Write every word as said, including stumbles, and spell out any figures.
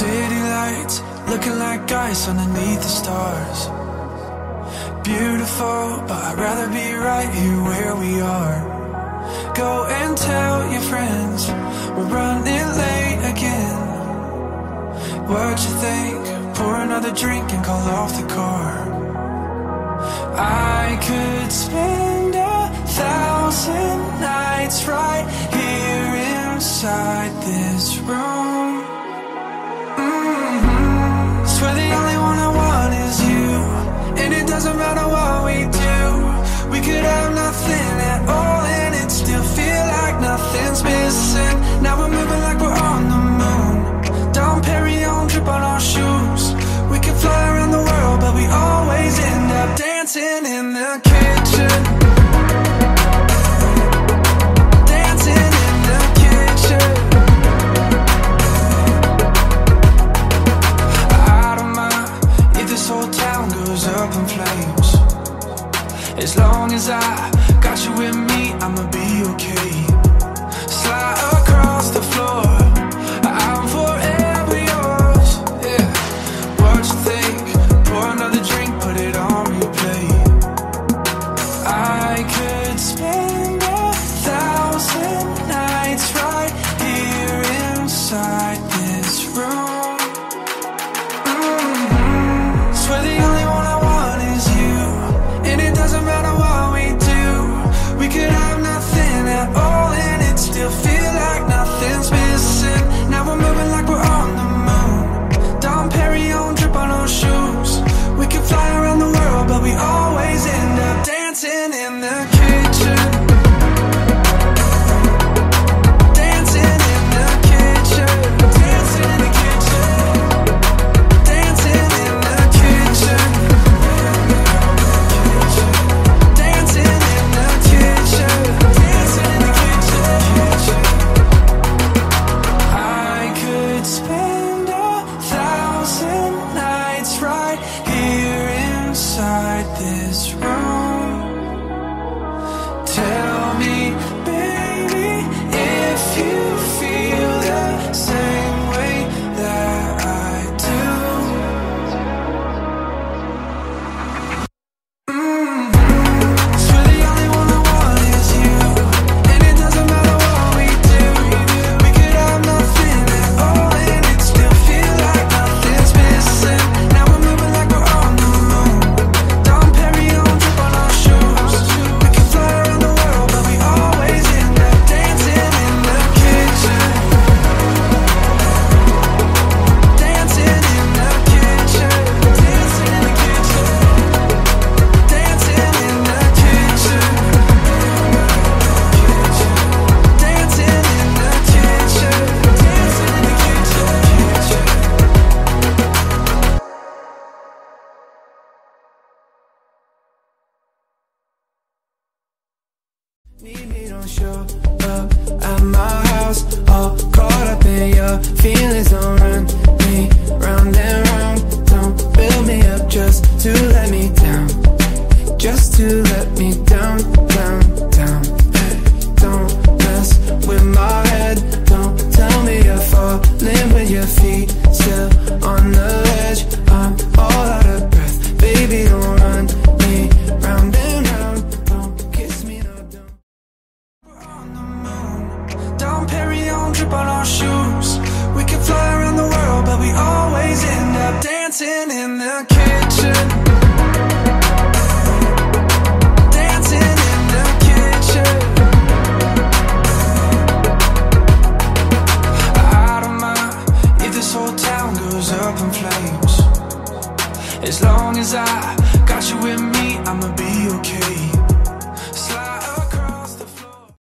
City lights, looking like ice underneath the stars. Beautiful, but I'd rather be right here where we are. Go and tell your friends, we're running late again. What you think? Pour another drink and call off the car. I could spend a thousand nights right here inside this room. Mm-hmm. Swear the only one I want is you, and it doesn't matter what we do. We could have nothing at all, and it still feel like nothing's missing. Now we're moving like we're on the moon. Don't parry on, trip on our shoes. We could fly around the world, but we always end up dancing in the kitchen. Up in flames. As long as I got you with me, I'ma be okay. Slide across the floor, I'm forever yours. Yeah, what you think? Pour another drink, put it on replay. I could spend a thousand nights right here inside this room. As long as I got you with me, I'ma be okay.